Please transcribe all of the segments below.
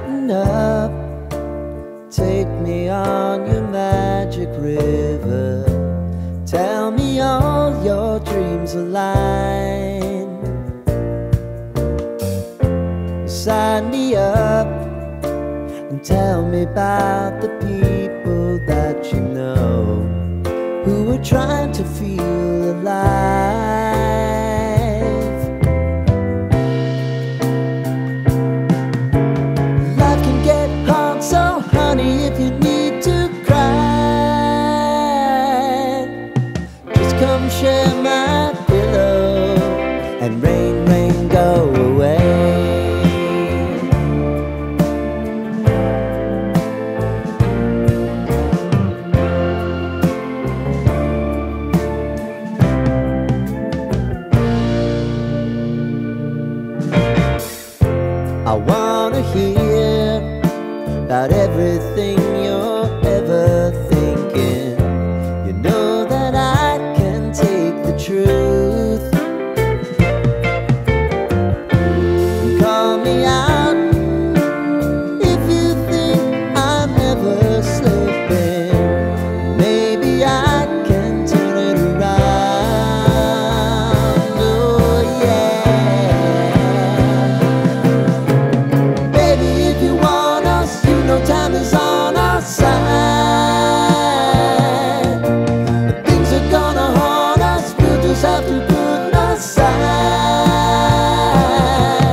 brighten up. Take me on your magic river. Tell me all your dreams align. Sign me up and tell me about the people that you know who are trying to feel alive. Share my pillow and rain, rain, go away. I wanna hear about everything you're ever thinking. You know that truth. Call me out if you think I'm ever slipping. Maybe I can turn it around. Oh yeah. Baby, if you want us, you know time is on our side. Have to put aside.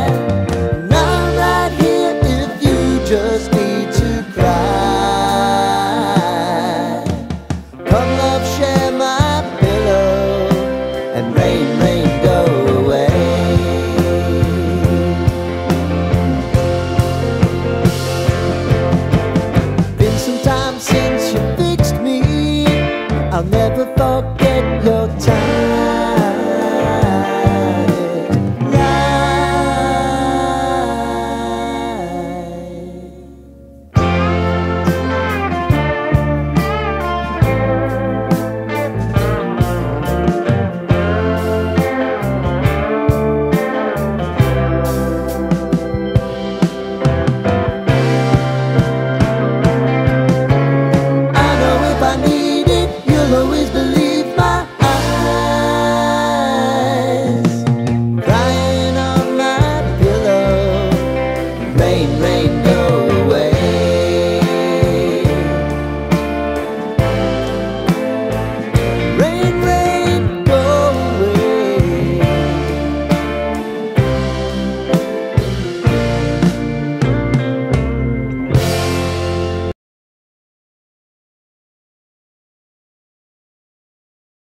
And I'm right here if you just need to cry. Come love, share my pillow, and rain, rain, go away.